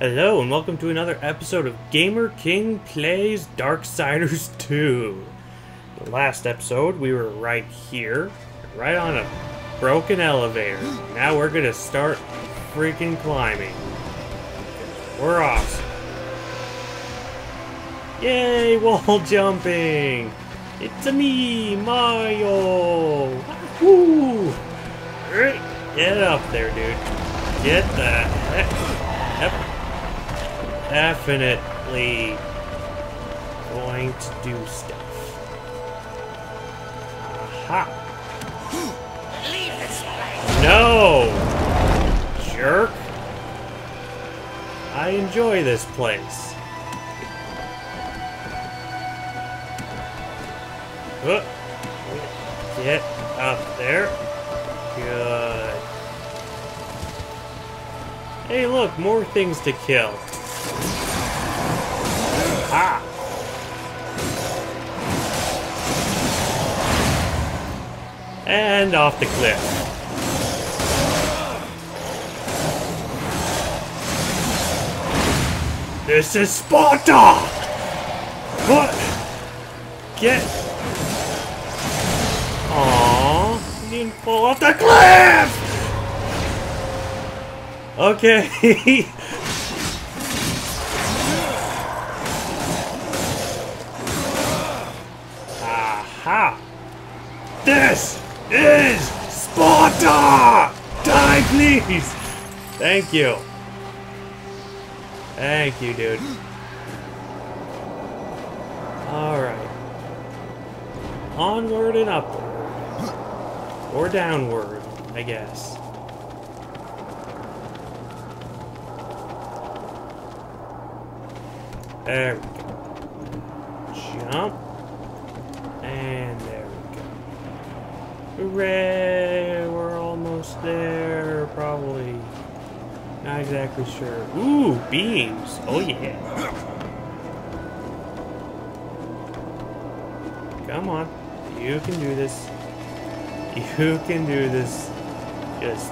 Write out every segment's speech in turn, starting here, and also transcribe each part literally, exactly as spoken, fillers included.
Hello and welcome to another episode of Gamer King Plays Darksiders two. The last episode we were right here, right on a broken elevator. Now we're gonna start freaking climbing. We're awesome. Yay, wall jumping! It's-a me, Mario! Woo! Get up there, dude. Get the heck up. Definitely going to do stuff. Aha! Leave this place. No! Jerk! I enjoy this place. Get up there. Good. Hey, look, more things to kill. Ah! And off the cliff. This is Sparta! What? Get... Aww, you didn't fall off the cliff! Okay. Aha! This is Sparta! Die, please! Thank you. Thank you, dude. Alright. Onward and upward. Or downward, I guess. There we go. Jump. And there we go. Hooray! We're almost there, probably. Not exactly sure. Ooh, beams! Oh yeah! Come on. You can do this. You can do this. Just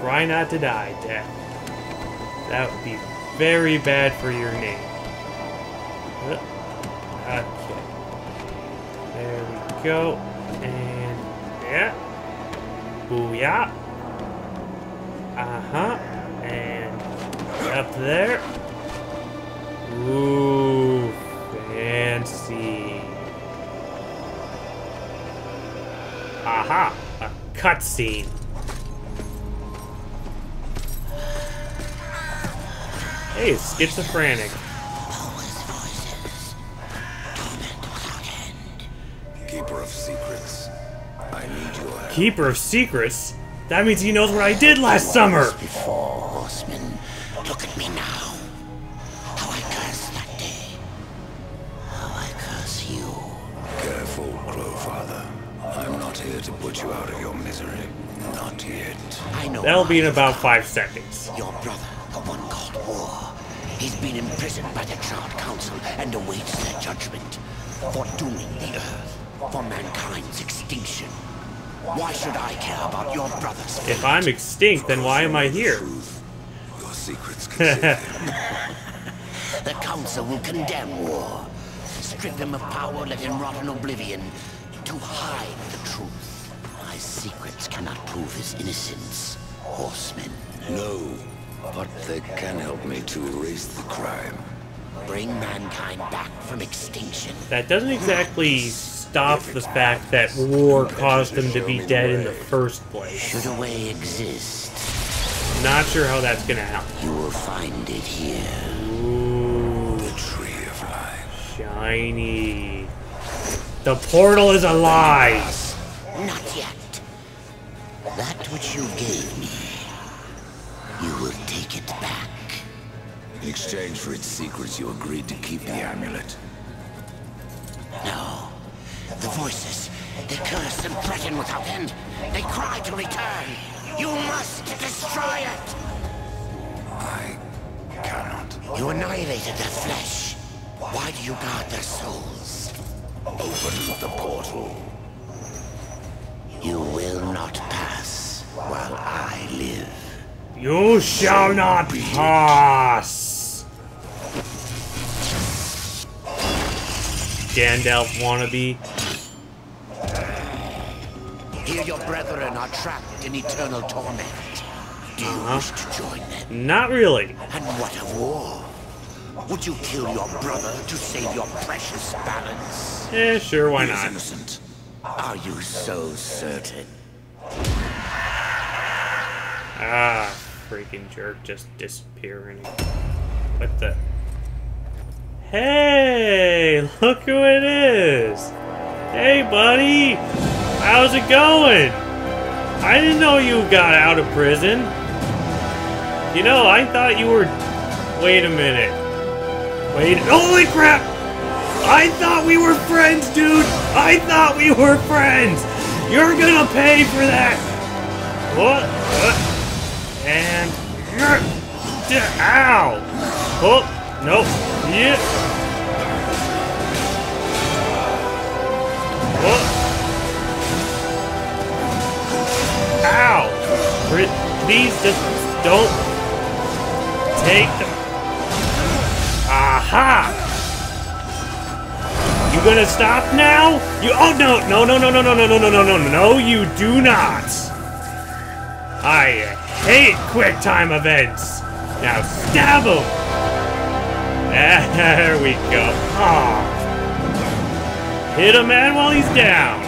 try not to die, Dad. That would be very bad for your name. Okay. There we go, and yeah, booyah, uh-huh, and up there, ooh, fancy, aha, a cutscene, hey, it's schizophrenic. Keeper of Secrets, I need your help. Keeper of Secrets? That means he knows what I did last summer! Before, horseman, look at me now. How I curse that day. How I curse you. Careful, Crowfather. I'm not here to put you out of your misery. Not yet. I know. That'll be in about five seconds. Your brother, the one called War, he's been imprisoned by the Trout Council and awaits their judgment for dooming the Earth. For mankind's extinction. Why should I care about your brother's fate? If I'm extinct, then why am I here? Your secrets can save them. The council will condemn War. Strip them of power, let him rot in oblivion. To hide the truth. My secrets cannot prove his innocence, horsemen. No, but they can help me to erase the crime. Bring mankind back from extinction. That doesn't exactly stop the fact that War caused him to be dead in the first place. Should a way exist? Not sure how that's gonna help. You will find it here. Ooh, the tree of life. Shiny. The portal is a lie. Not yet. That which you gave me, you will take it back. In exchange for its secrets, you agreed to keep the amulet. No. The voices, they curse and threaten without end. They cry to return. You must destroy it. I cannot. You annihilated their flesh. Why do you guard their souls? Open the portal. You will not pass while I live. You shall not pass! Gandalf wannabe. Here your brethren are trapped in eternal torment. Do you uh-huh. wish to join them? Not really. And what of war? Would you kill your brother to save your precious balance? Eh, sure, why not? Innocent. Are you so certain? Ah, freaking jerk just disappearing. What the? Hey, look who it is! Hey, buddy! How's it going? I didn't know you got out of prison. You know, I thought you were... Wait a minute. Wait... Holy crap! I thought we were friends, dude! I thought we were friends! You're gonna pay for that! What? Uh, and... Ow! Oh, nope. Yeah. Oh. Ow! Please just don't... Take them. Aha! You gonna stop now? You oh no no no no no no no no no no no no you do not. I hate quick time events. Now stab him. There we go. Aw. Hit a man while he's down.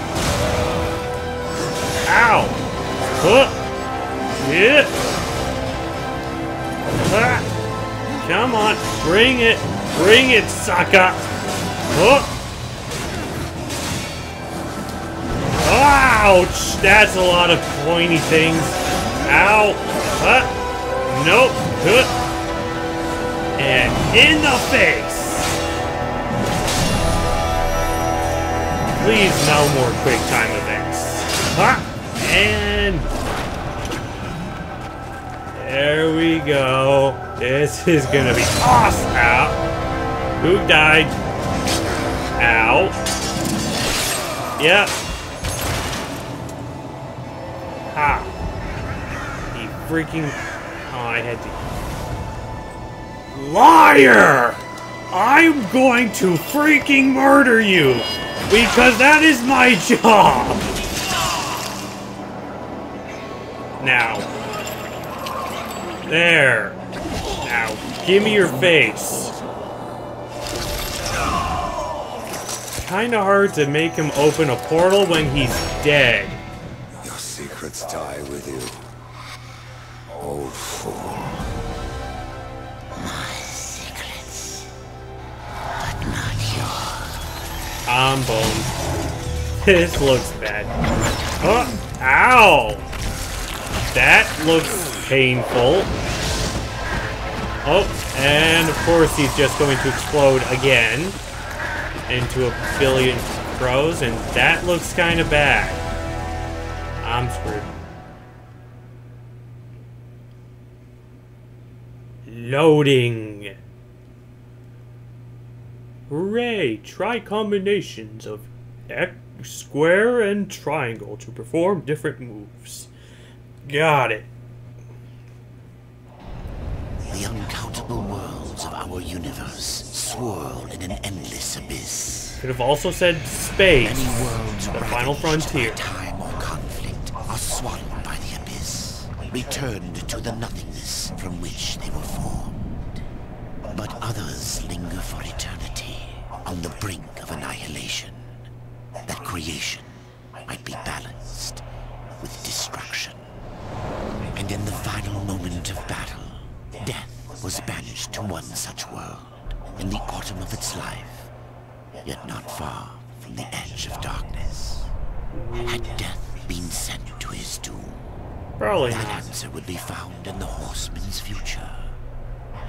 Ow. Huh. Yeah. Ah. Come on, bring it, bring it, sucker. Huh. Ouch! That's a lot of pointy things. Ow! Huh? Nope. Huh. And in the face! Please, no more quick time events. Huh? And... There we go. This is gonna be awesome! Ow! Who died? Ow. Yep. Ah, he freaking... Oh, I had to... Liar! I'm going to freaking murder you! Because that is my job! Now. There. Now, give me your face. Kinda hard to make him open a portal when he's dead. Secrets die with you, old fool. My secrets, but not yours. I'm boned. This looks bad. Oh, ow! That looks painful. Oh, and of course he's just going to explode again into a billion crows, and that looks kind of bad. I'm screwed. Loading. Hooray! Try combinations of X, square, and triangle to perform different moves. Got it. The uncountable worlds of our universe swirl in an endless abyss. Could have also said space. Many worlds the final frontier. Are swallowed by the abyss, returned to the nothingness from which they were formed. But others linger for eternity, on the brink of annihilation, that creation might be balanced with destruction. And in the final moment of battle, death was banished to one such world, in the autumn of its life, yet not far from the edge of darkness. Had death been sent to his doom, probably that answer would be found in the horseman's future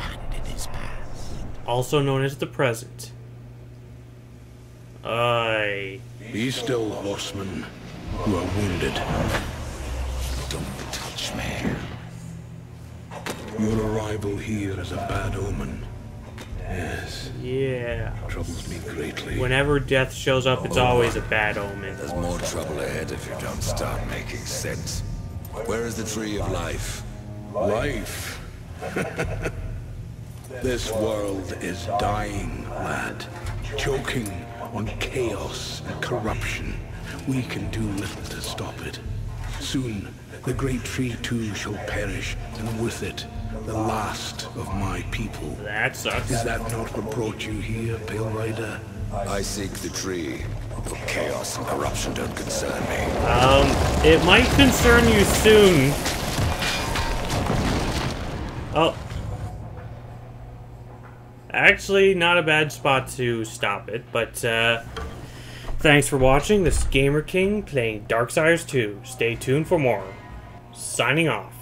and in his past, also known as the present. I be still, horseman. You are wounded. Don't touch me. Your arrival here is a bad omen. Yes. Yeah. Troubles me greatly. Whenever death shows up, it's always a bad omen. There's more trouble ahead if you don't start making sense. Where is the tree of life? Life. This world is dying, lad. Choking on chaos and corruption. We can do little to stop it. Soon, the great tree too shall perish, and with it, the last of my people. That sucks. Is that not what brought you here, Pale Rider? I seek the tree, but chaos and corruption don't concern me. Um, it might concern you soon. Oh. Actually, not a bad spot to stop it, but, uh... thanks for watching. This is Gamer King playing Darksiders two. Stay tuned for more. Signing off.